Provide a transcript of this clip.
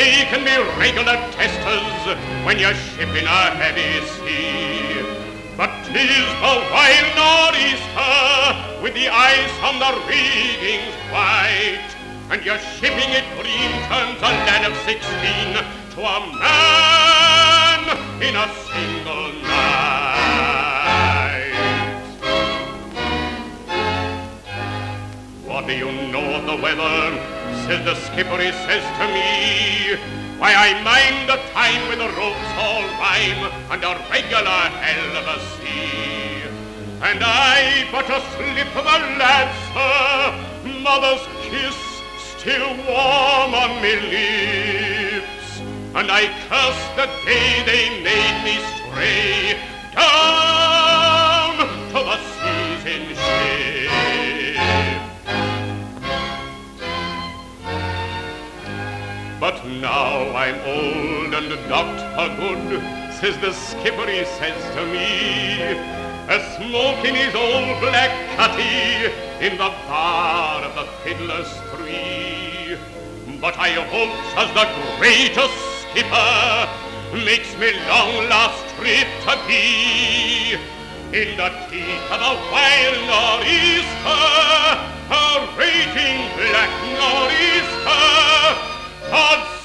They can be regular testers when you're shipping a heavy sea. But 'tis the wild nor'easter with the ice on the rigging's white, and you're shipping it green turns a lad of 16 to a man in a single night. What do you know of the weather? Says the skipper, he says to me, why, I mind the time when the ropes all rhyme and a regular hell of a sea. And I but a slip of a lad, sir, mother's kiss still warm on me lips, and I curse the day they made me stray down to the seas in shame. But now I'm old and doctor good, says the skipper, he says to me, a-smoke in his old black cutty in the bar of the Fiddler's Three. But I hope as the greatest skipper makes me long last trip to be in the teeth of a wild nor'easter, a raging black nor'easter. Odds